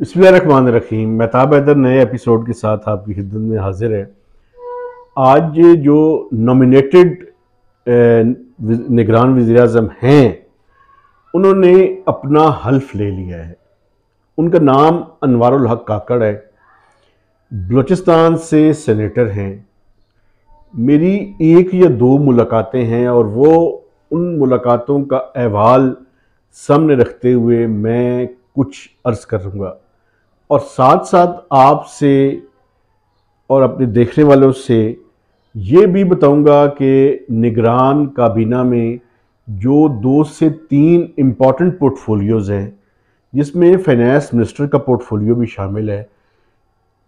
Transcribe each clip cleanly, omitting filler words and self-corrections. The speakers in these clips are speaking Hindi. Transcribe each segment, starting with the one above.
बिस्मिल्लाह रहमान रहीम। महताब दर नए एपिसोड के साथ आपकी खिदमत में हाजिर है। आज जो नॉमिनेटेड निगरान वज़ीर आज़म हैं, उन्होंने अपना हल्फ ले लिया है। उनका नाम अनवारुल हक काकड़ है, बलूचिस्तान से सेनेटर हैं। मेरी एक या दो मुलाकातें हैं और वो उन मुलाकातों का अहवाल सामने रखते हुए मैं कुछ अर्ज़ करूँगा और साथ साथ आपसे और अपने देखने वालों से ये भी बताऊंगा कि निगरान काबीना में जो 2 से 3 इम्पॉर्टेंट पोर्टफोलियोज़ हैं, जिसमें फाइनेंस मिनिस्टर का पोर्टफोलियो भी शामिल है,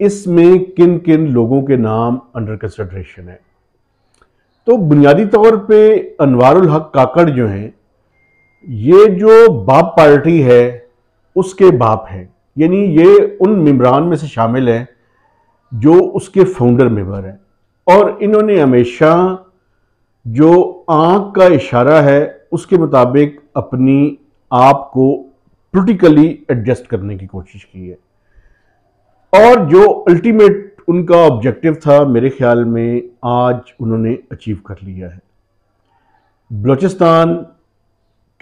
इसमें किन किन लोगों के नाम अंडर कंसिडरेशन है। तो बुनियादी तौर पे अनवारुल हक काकड़ जो हैं, ये जो बाप पार्टी है उसके बाप हैं, यानी ये उन मेंबरान में से शामिल हैं जो उसके फाउंडर मेंबर हैं। और इन्होंने हमेशा जो आँख का इशारा है उसके मुताबिक अपनी आप को पॉलिटिकली एडजस्ट करने की कोशिश की है, और जो अल्टीमेट उनका ऑब्जेक्टिव था, मेरे ख्याल में आज उन्होंने अचीव कर लिया है। बलूचिस्तान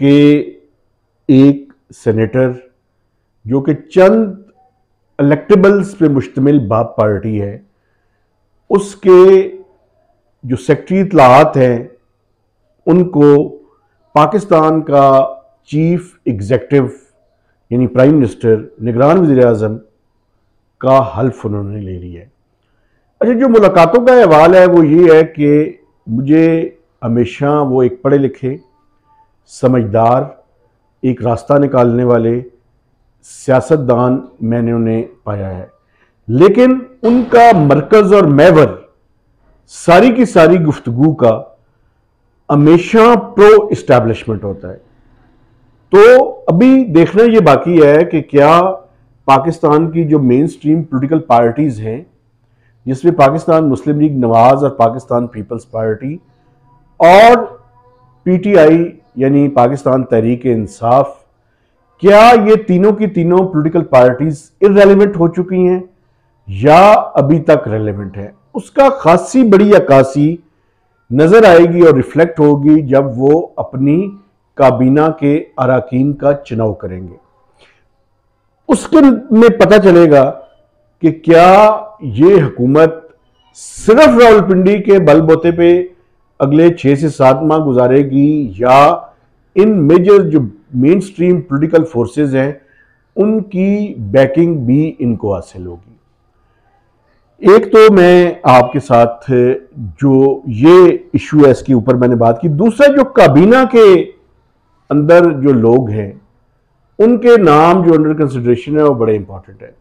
के एक सेनेटर जो कि चंद इलेक्टेबल्स पे मुश्तमिल बाप पार्टी है, उसके जो सेक्रेटरी इत्तलाआत हैं उनको पाकिस्तान का चीफ एग्जेक्टिव यानी प्राइम मिनिस्टर निगरान वज़ीर आज़म का हल्फ उन्होंने ले लिया है। अच्छा, जो मुलाकातों का अहवाल है वो ये है कि मुझे हमेशा वो एक पढ़े लिखे, समझदार, एक रास्ता निकालने वाले सियासतदान मैंने उन्हें पाया है, लेकिन उनका मरकज़ और महवर सारी की सारी गुफ्तगू का हमेशा प्रो इस्टेब्लिशमेंट होता है। तो अभी देखना ये बाकी है कि क्या पाकिस्तान की जो मेन स्ट्रीम पोलिटिकल पार्टीज़ हैं, जिसमें पाकिस्तान मुस्लिम लीग नवाज़ और पाकिस्तान पीपल्स पार्टी और PTI यानी पाकिस्तान तहरीक इंसाफ, क्या ये तीनों की तीनों पॉलिटिकल पार्टीज इररेलेवेंट हो चुकी हैं या अभी तक रेलेवेंट है? उसका खासी बड़ी अक्कासी नज़र आएगी और रिफ्लेक्ट होगी जब वो अपनी काबीना के अराकीन का चुनाव करेंगे। उसके में पता चलेगा कि क्या ये हुकूमत सिर्फ रावलपिंडी के बलबोते पे अगले 6 से 7 माह गुजारेगी या इन मेजर जो मेन स्ट्रीम पोलिटिकल फोर्सेज हैं उनकी बैकिंग भी इनको हासिल होगी। एक तो मैं आपके साथ जो ये इशू है इसके ऊपर मैंने बात की। दूसरा, जो काबीना के अंदर जो लोग हैं उनके नाम जो अंडर कंसिडरेशन है वो बड़े इंपॉर्टेंट है।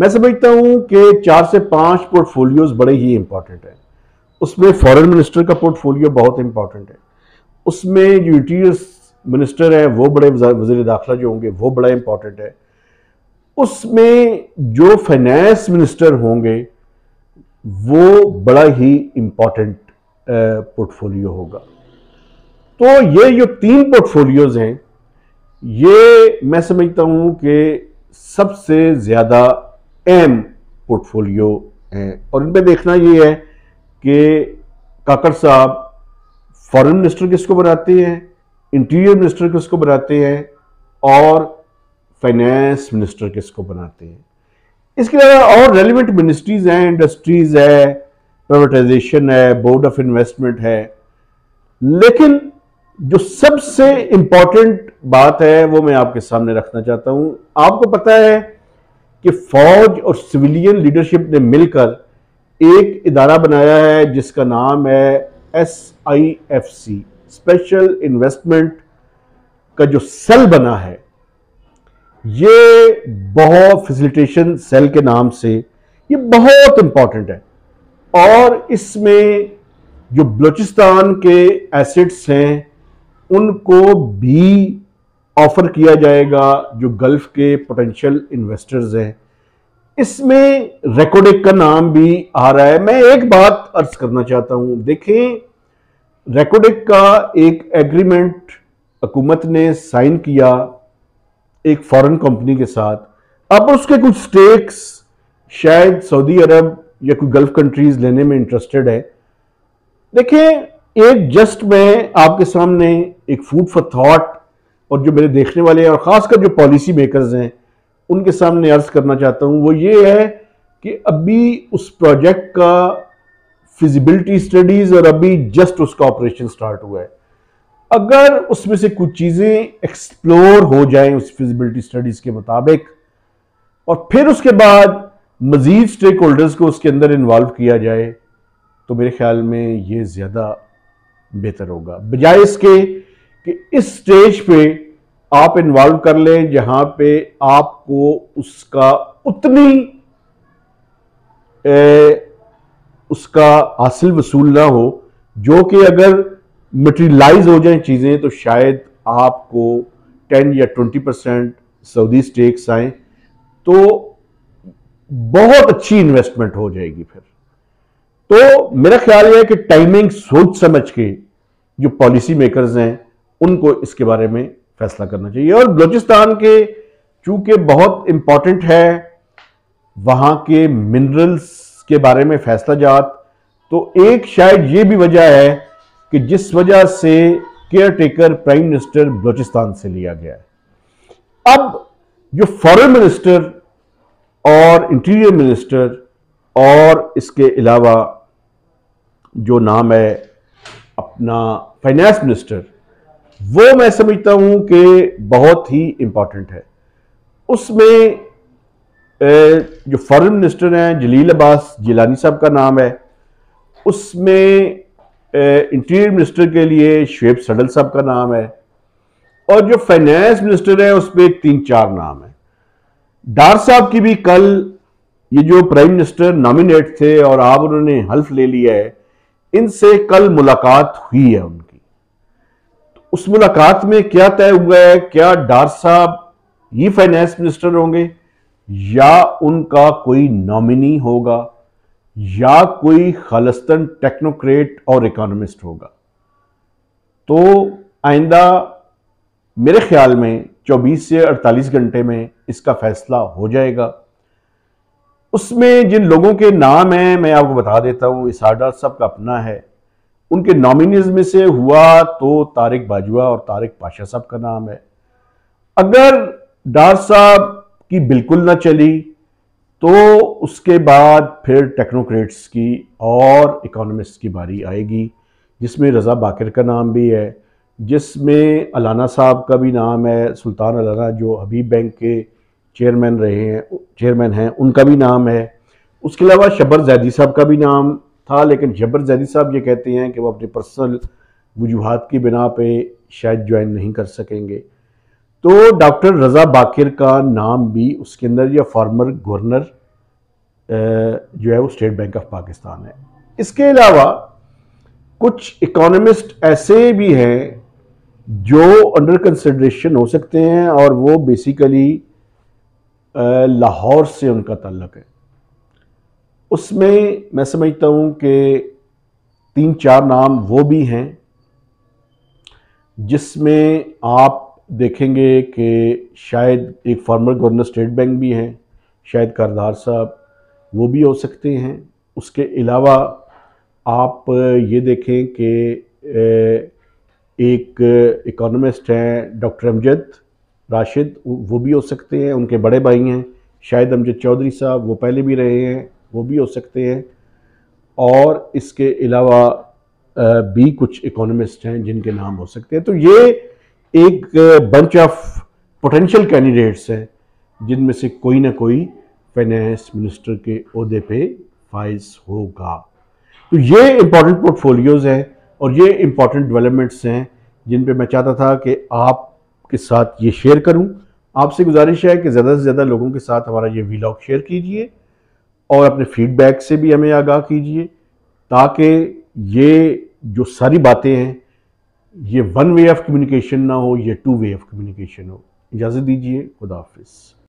मैं समझता हूँ कि 4 से 5 पोर्टफोलियोज बड़े ही इंपॉर्टेंट हैं। उसमें फॉरेन मिनिस्टर का पोर्टफोलियो बहुत इंपॉर्टेंट है, उसमें जो इंटीरियर मिनिस्टर हैं वो बड़े वज़ीर दाखिला जो होंगे वो बड़ा इंपॉर्टेंट है, उसमें जो फाइनेंस मिनिस्टर होंगे वो बड़ा ही इम्पॉर्टेंट पोर्टफोलियो होगा। तो ये जो 3 पोर्टफोलियोज़ हैं, ये मैं समझता हूँ कि सबसे ज़्यादा अहम पोर्टफोलियो हैं। और इनमें देखना ये है कि काकड़ साहब फॉरेन मिनिस्टर किसको बनाते हैं, इंटीरियर मिनिस्टर किसको बनाते हैं और फाइनेंस मिनिस्टर किसको बनाते हैं। इसके अलावा और रेलिवेंट मिनिस्ट्रीज हैं, इंडस्ट्रीज है, प्राइवेटाइजेशन है, बोर्ड ऑफ इन्वेस्टमेंट है, लेकिन जो सबसे इम्पॉर्टेंट बात है वो मैं आपके सामने रखना चाहता हूँ। आपको पता है कि फौज और सिविलियन लीडरशिप ने मिलकर एक इदारा बनाया है जिसका नाम है SIFC, स्पेशल इन्वेस्टमेंट का जो सेल बना है, ये बहुत फैसिलिटेशन सेल के नाम से, ये बहुत इम्पॉर्टेंट है। और इसमें जो बलूचिस्तान के एसेट्स हैं उनको भी ऑफर किया जाएगा जो गल्फ के पोटेंशियल इन्वेस्टर्स हैं। इसमें रेको डिक का नाम भी आ रहा है। मैं एक बात अर्ज करना चाहता हूँ, देखें, रेको डिक का एक एग्रीमेंट हुकूमत ने साइन किया एक फॉरेन कंपनी के साथ अब उसके कुछ स्टेक्स शायद सऊदी अरब या कोई गल्फ कंट्रीज लेने में इंटरेस्टेड है। देखें, एक जस्ट में आपके सामने एक फूड फॉर थॉट और जो मेरे देखने वाले हैं और ख़ासकर जो पॉलिसी मेकर्स हैं उनके सामने अर्ज करना चाहता हूं, वो ये है कि अभी उस प्रोजेक्ट का फिजिबिलिटी स्टडीज़ और अभी जस्ट उसका ऑपरेशन स्टार्ट हुआ है। अगर उसमें से कुछ चीज़ें एक्सप्लोर हो जाएं उस फिजिबिलिटी स्टडीज़ के मुताबिक और फिर उसके बाद मज़ीद स्टेक होल्डर्स को उसके अंदर इन्वॉल्व किया जाए तो मेरे ख्याल में ये ज़्यादा बेहतर होगा, बजाय इसके कि इस स्टेज पे आप इन्वॉल्व कर लें जहां पे आपको उसका उसका हासिल वसूल ना हो, जो कि अगर मटेरियलाइज हो जाए चीज़ें तो शायद आपको 10 या 20% सऊदी स्टेक्स आए तो बहुत अच्छी इन्वेस्टमेंट हो जाएगी। फिर तो मेरा ख्याल है कि टाइमिंग सोच समझ के जो पॉलिसी मेकर्स हैं उनको इसके बारे में फैसला करना चाहिए। और बलूचिस्तान के चूंकि बहुत इम्पॉर्टेंट है वहाँ के मिनरल्स के बारे में फैसला जात, तो एक शायद ये भी वजह है कि जिस वजह से caretaker prime minister Balochistan से लिया गया है। अब जो फॉरेन मिनिस्टर और इंटीरियर मिनिस्टर और इसके अलावा जो नाम है अपना फाइनेंस मिनिस्टर, वो मैं समझता हूं कि बहुत ही इम्पॉर्टेंट है। उसमें जो फॉरेन मिनिस्टर हैं जलील अब्बास जिलानी साहब का नाम है, उसमें इंटीरियर मिनिस्टर के लिए शेब सडल साहब का नाम है और जो फाइनेंस मिनिस्टर है उस पर 3-4 नाम है। डार साहब की भी कल ये जो प्राइम मिनिस्टर नॉमिनेट थे और आप उन्होंने हल्फ ले लिया है, इनसे कल मुलाकात हुई है उनकी। तो उस मुलाकात में क्या तय हुआ है, क्या डार साहब ही फाइनेंस मिनिस्टर होंगे या उनका कोई नॉमिनी होगा या कोई खालिस्तन टेक्नोक्रेट और इकोनॉमिस्ट होगा? तो आइंदा मेरे ख्याल में 24 से 48 घंटे में इसका फैसला हो जाएगा। उसमें जिन लोगों के नाम हैं मैं आपको बता देता हूं, इसाडा साहब का अपना है, उनके नॉमिनीज में से हुआ तो तारिक बाजवा और तारिक पाशा साहब का नाम है। अगर डार साहब की बिल्कुल ना चली तो उसके बाद फिर टेक्नोक्रेट्स की और इकोनॉमिस्ट्स की बारी आएगी, जिसमें रज़ा बाकिर का नाम भी है, जिसमें अलाना साहब का भी नाम है, सुल्तान अलाना जो हबीब बैंक के चेयरमैन हैं उनका भी नाम है। उसके अलावा शहबाज़ ज़ैदी साहब का भी नाम था, लेकिन शहबाज़ ज़ैदी साहब ये कहते हैं कि वो अपने पर्सनल वजूहात की बिना पे शायद ज्वाइन नहीं कर सकेंगे। तो डॉक्टर रज़ा बाकिर का नाम भी उसके अंदर, या फॉर्मर गवर्नर जो है वो स्टेट बैंक ऑफ पाकिस्तान है। इसके अलावा कुछ इकोनॉमिस्ट ऐसे भी हैं जो अंडर कंसिडरेशन हो सकते हैं और वो बेसिकली लाहौर से उनका ताल्लुक है। उसमें मैं समझता हूं कि 3-4 नाम वो भी हैं, जिसमें आप देखेंगे कि शायद एक फॉर्मर गवर्नर स्टेट बैंक भी हैं, शायद करदार साहब, वो भी हो सकते हैं। उसके अलावा आप ये देखें कि एक इकोनॉमिस्ट हैं डॉक्टर अमजद राशिद, वो भी हो सकते हैं, उनके बड़े भाई हैं शायद अमजद चौधरी साहब, वो पहले भी रहे हैं, वो भी हो सकते हैं। और इसके अलावा भी कुछ इकोनॉमिस्ट हैं जिनके नाम हो सकते हैं। तो ये एक बंच ऑफ पोटेंशियल कैंडिडेट्स हैं जिनमें से कोई ना कोई फाइनेंस मिनिस्टर के ओहदे पे फाइज होगा। तो ये इम्पॉर्टेंट पोर्टफोलियोज़ हैं और ये इम्पॉर्टेंट डेवलपमेंट्स हैं जिन पे मैं चाहता था कि आप के साथ ये शेयर करूं। आपसे गुजारिश है कि ज़्यादा से ज़्यादा लोगों के साथ हमारा ये व्लॉग शेयर कीजिए और अपने फीडबैक से भी हमें आगाह कीजिए, ताकि ये जो सारी बातें हैं ये 1 वे ऑफ कम्युनिकेशन ना हो, ये 2 वे ऑफ कम्युनिकेशन हो। इजाज़त दीजिए, खुदा हाफिज़।